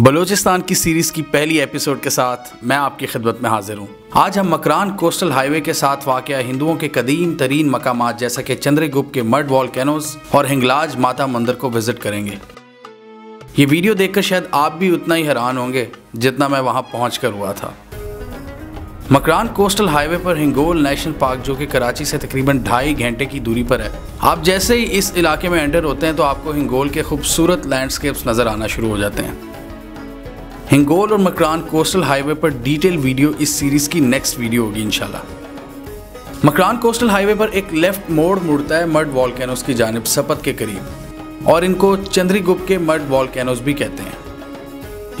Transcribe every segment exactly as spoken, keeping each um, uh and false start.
बलोचिस्तान की सीरीज़ की पहली एपिसोड के साथ मैं आपकी खिदमत में हाजिर हूँ। आज हम मकरान कोस्टल हाईवे के साथ वाक़या हिंदुओं के कदीम तरीन मकामात जैसा कि चंद्रगुप्त के मड वॉल्केनोज और हिंगलाज माता मंदिर को विज़िट करेंगे। ये वीडियो देखकर शायद आप भी उतना ही हैरान होंगे जितना मैं वहाँ पहुँच कर हुआ था। मकरान कोस्टल हाईवे पर हिंगोल नेशनल पार्क जो कि कराची से तकरीबन ढाई घंटे की दूरी पर है। आप जैसे ही इस इलाके में एंटर होते हैं तो आपको हिंगोल के खूबसूरत लैंडस्केप्स नज़र आना शुरू हो जाते हैं। हिंगोल और मकरान कोस्टल हाईवे पर डिटेल वीडियो इस सीरीज़ की नेक्स्ट वीडियो होगी इंशाल्लाह। मकरान कोस्टल हाईवे पर एक लेफ़्ट मोड़ मुड़ता है मड वॉल्केनोज की जानिब सपत के करीब, और इनको चंद्रगुप्त के मड वॉल्केनोज भी कहते हैं।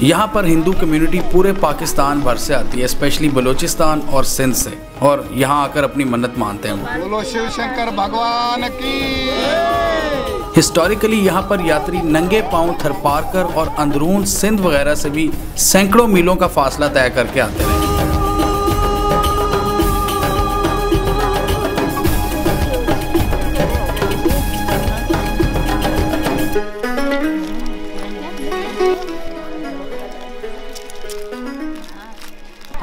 यहाँ पर हिंदू कम्युनिटी पूरे पाकिस्तान भर से आती है, स्पेशली बलोचिस्तान और सिंध से, और यहाँ आकर अपनी मन्नत मानते हैं। बोलो शिव शंकर भगवान की। हिस्टोरिकली यहाँ पर यात्री नंगे पांव थरपारकर और अंदरून सिंध वगैरह से भी सैकड़ों मीलों का फासला तय करके आते हैं।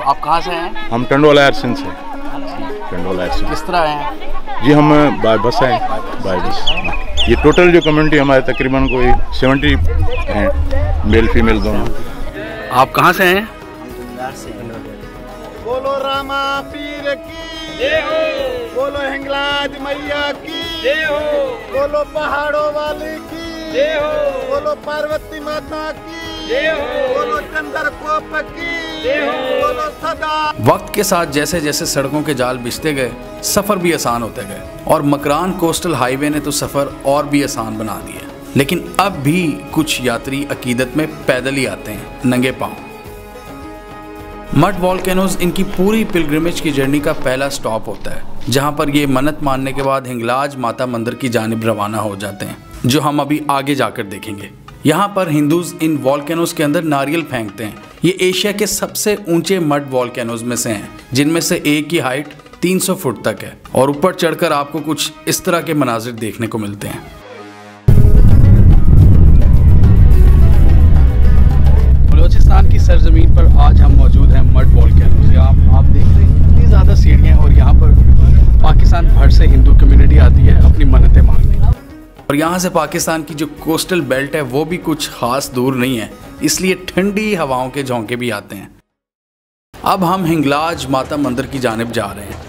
आप कहाँ से हैं? हम टंडोला एयरसेंस से। टंडोला एयरसेंस किस तरह हैं? जी हम बाय बस आए बाय बस। ये टोटल जो कम्युनिटी हमारे तकरीबन कोई सेवेंटी हैं, मेल फीमेल दोनों। आप कहाँ से हैं? बोलो रामा पीर की जय हो, बोलो हिंगलाज मैया की जय हो, बोलो पहाड़ों वाली की जय हो, बोलो पार्वती माता की जय हो, बोलो चंद्रगुप्त की। वक्त के साथ जैसे जैसे सड़कों के जाल बिछते गए, सफर भी आसान होते गए, और मकरान कोस्टल हाईवे ने तो सफर और भी आसान बना दिया। लेकिन अब भी कुछ यात्री अकीदत में पैदल ही आते हैं, नंगे पांव। मड वॉल्केनोज इनकी पूरी पिलग्रिमेज की जर्नी का पहला स्टॉप होता है, जहां पर ये मन्नत मानने के बाद हिंगलाज माता मंदिर की जानिब रवाना हो जाते हैं, जो हम अभी आगे जाकर देखेंगे। यहाँ पर हिंदूज इन वॉल्केनोज के अंदर नारियल फेंकते हैं। ये एशिया के सबसे ऊंचे मड वॉल्केनोज में से हैं, जिनमें से एक की हाइट तीन सौ फुट तक है, और ऊपर चढ़कर आपको कुछ इस तरह के मनाजिर देखने को मिलते हैं। बलोचिस्तान की सरजमीन पर आज हम मौजूद हैं मड वॉल्केनोज। आप आप देख रहे हैं कितनी ज़्यादा सीढ़ियाँ, और यहाँ पर पाकिस्तान भर से हिंदू कम्युनिटी आती है अपनी मन्नतें मांगने, और यहाँ से पाकिस्तान की जो कोस्टल बेल्ट है वो भी कुछ खास दूर नहीं है, इसलिए ठंडी हवाओं के झोंके भी आते हैं। अब हम हिंगलाज माता मंदिर की जानिब जा रहे हैं।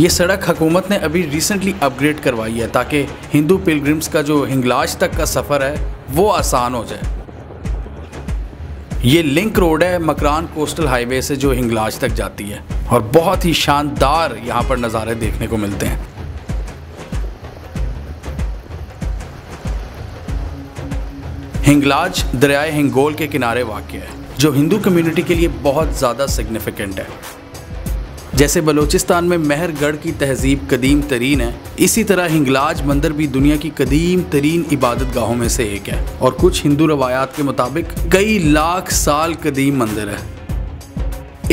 ये सड़क हुकूमत ने अभी रिसेंटली अपग्रेड करवाई है ताकि हिंदू पिलग्रिम्स का जो हिंगलाज तक का सफ़र है वो आसान हो जाए। ये लिंक रोड है मकरान कोस्टल हाईवे से जो हिंगलाज तक जाती है, और बहुत ही शानदार यहाँ पर नज़ारे देखने को मिलते हैं। हिंगलाज दरियाए हिंगोल के किनारे वाक़िया है, जो हिंदू कम्युनिटी के लिए बहुत ज़्यादा सिग्निफिकेंट है। जैसे बलूचिस्तान में मेहरगढ़ की तहजीब कदीम तरीन है, इसी तरह हिंगलाज मंदिर भी दुनिया की कदीम तरीन इबादत गाहों में से एक है, और कुछ हिंदू रवायात के मुताबिक कई लाख साल कदीम मंदिर है।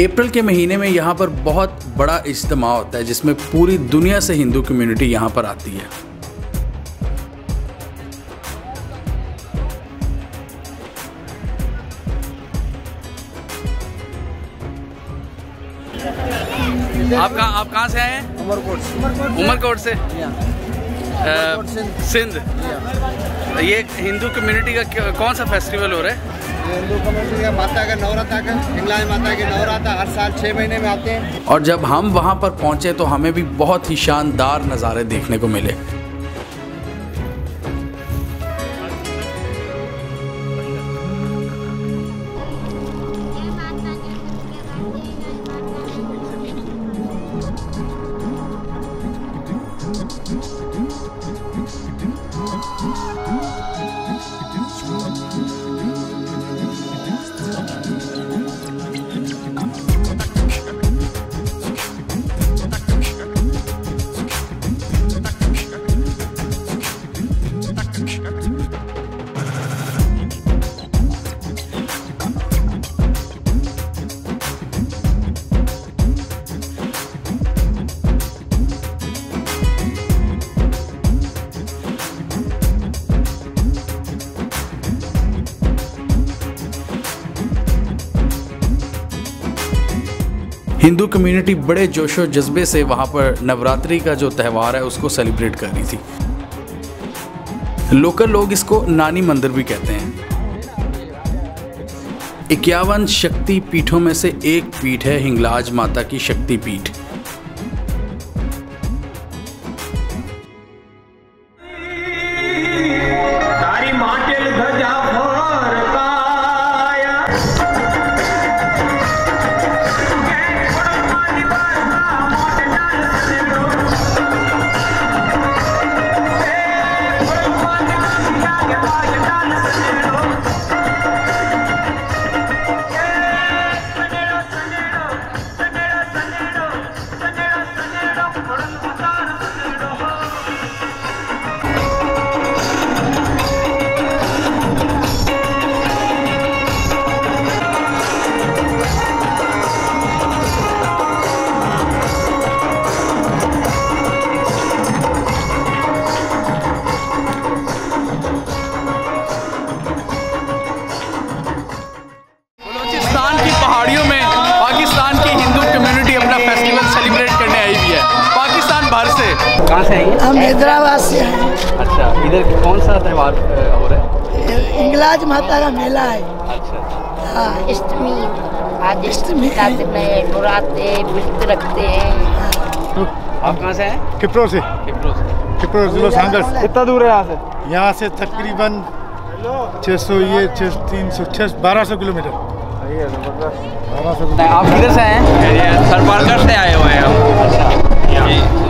अप्रैल के महीने में यहाँ पर बहुत बड़ा इज्तिमा होता है, जिसमें पूरी दुनिया से हिंदू कम्युनिटी यहाँ पर आती है। आप कहाँ आप कहाँ से आए हैं? उमरकोट। उमरकोट से? सिंध। ये हिंदू कम्युनिटी का कौन सा फेस्टिवल हो रहा है? हिंदू कम्युनिटी का माता का नवरात्रा का, हिंगलाज माता के नवरात्रा हर साल छः महीने में आते हैं। और जब हम वहाँ पर पहुँचे तो हमें भी बहुत ही शानदार नज़ारे देखने को मिले। हिंदू कम्युनिटी बड़े जोशो जज्बे से वहाँ पर नवरात्रि का जो त्यौहार है उसको सेलिब्रेट कर रही थी। लोकल लोग इसको नानी मंदिर भी कहते हैं। इक्यावन शक्ति पीठों में से एक पीठ है हिंगलाज माता की शक्ति पीठ। कहाँ से हैं? हम हैदराबाद से हैं। अच्छा, इधर कौन सा त्यौहार हो रहा है? हिंगलाज माता का मेला है। अच्छा, हाँ। अष्टमी, आज अष्टमी का दिन है, बुराते व्रत रखते हैं। आप कहाँ से हैं? किप्रो से। किप्रो से। किप्रो जिला सांगस। कितना दूर है यहाँ से? यहाँ से तकरीबन छः सौ ये छः तीन सौ छः बारह सौ किलोमीटर। आप किधर से हैं? थरपारकर से आए हुए हैं हम। अच्छा,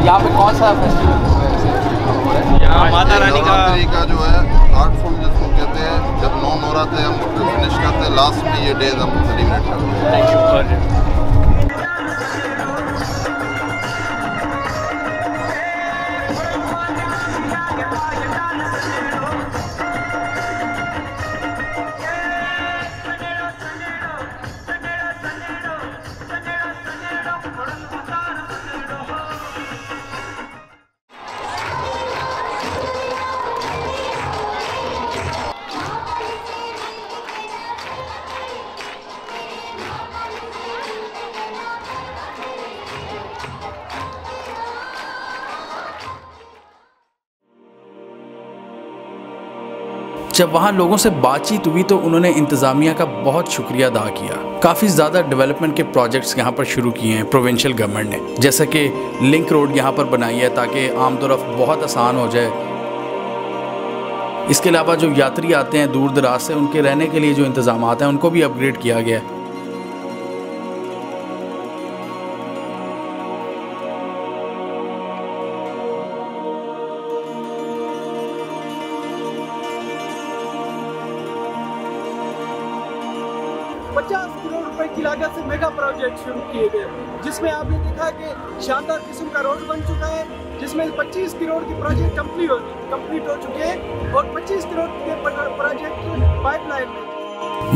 यहाँ पे कौन सा फेस्टिवल? यहाँ माता रानी का का जो है आर्ट फॉर्म जिसको कहते हैं, जब नौ नवरात्र हम फिनिश करते हैं लास्ट में ये डेज हम सेलिब्रेट करते हैं। जब वहाँ लोगों से बातचीत हुई तो उन्होंने इंतज़ामिया का बहुत शुक्रिया अदा किया। काफ़ी ज़्यादा डेवलपमेंट के प्रोजेक्ट्स यहाँ पर शुरू किए हैं प्रोविंशियल गवर्नमेंट ने, जैसे कि लिंक रोड यहाँ पर बनाई है ताकि आमदोरफ़्त बहुत आसान हो जाए। इसके अलावा जो यात्री आते हैं दूर दराज से, उनके रहने के लिए जो इंतज़ाम हैं उनको भी अपग्रेड किया गया है। पचास करोड़ रुपए की लागत से मेगा प्रोजेक्ट शुरू किए गए, जिसमें आपने देखा कि शानदार किस्म का रोड बन चुका है, जिसमें पच्चीस करोड़ की प्रोजेक्ट कंप्लीट हो कंप्लीट हो चुके हैं और पच्चीस करोड़ के प्रोजेक्ट पाइपलाइन में।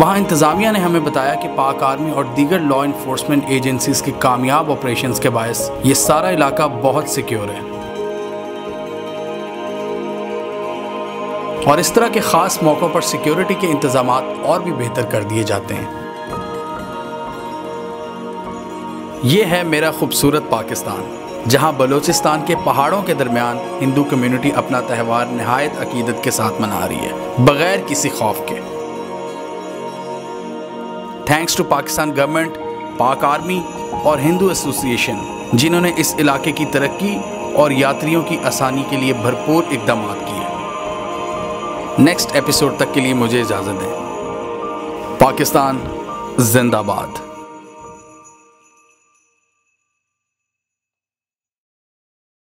वहाँ इंतजामिया ने हमें बताया कि पाक आर्मी और दीगर लॉ इन्फोर्समेंट एजेंसीज के कामयाब ऑपरेशंस के बायस ये सारा इलाका बहुत सिक्योर है और इस तरह के ख़ास मौक़ों पर सिक्योरिटी के इंतजाम और भी बेहतर कर दिए जाते हैं। ये है मेरा खूबसूरत पाकिस्तान, जहां बलोचिस्तान के पहाड़ों के दरमियान हिंदू कम्युनिटी अपना त्यौहार नहायत अकीदत के साथ मना रही है बग़ैर किसी खौफ के। Thanks to Pakistan government, Pak army और हिंदू एसोसिएशन, जिन्होंने इस इलाके की तरक्की और यात्रियों की आसानी के लिए भरपूर इकदाम किए। नेक्स्ट एपिसोड तक के लिए मुझे इजाज़त दें। पाकिस्तान जिंदाबाद।